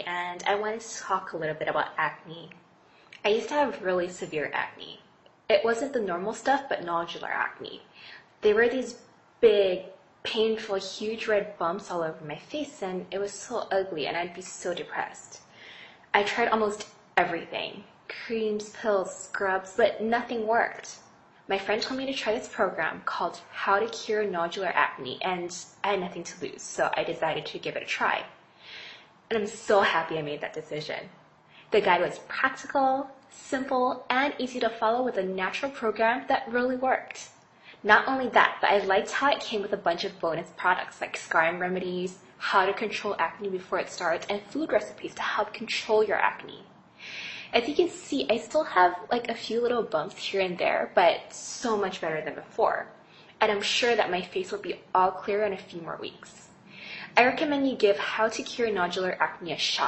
And I wanted to talk a little bit about acne. I used to have really severe acne. It wasn't the normal stuff, but nodular acne. They were these big, painful, huge red bumps all over my face, and it was so ugly, and I'd be so depressed. I tried almost everything, creams, pills, scrubs, but nothing worked. My friend told me to try this program called How to Cure Nodular Acne, and I had nothing to lose, so I decided to give it a try. And I'm so happy I made that decision. The guide was practical, simple, and easy to follow with a natural program that really worked. Not only that, but I liked how it came with a bunch of bonus products like scarring remedies, how to control acne before it starts, and food recipes to help control your acne. As you can see, I still have like a few little bumps here and there, but so much better than before. And I'm sure that my face will be all clear in a few more weeks. I recommend you give How to Cure Nodular Acne a shot.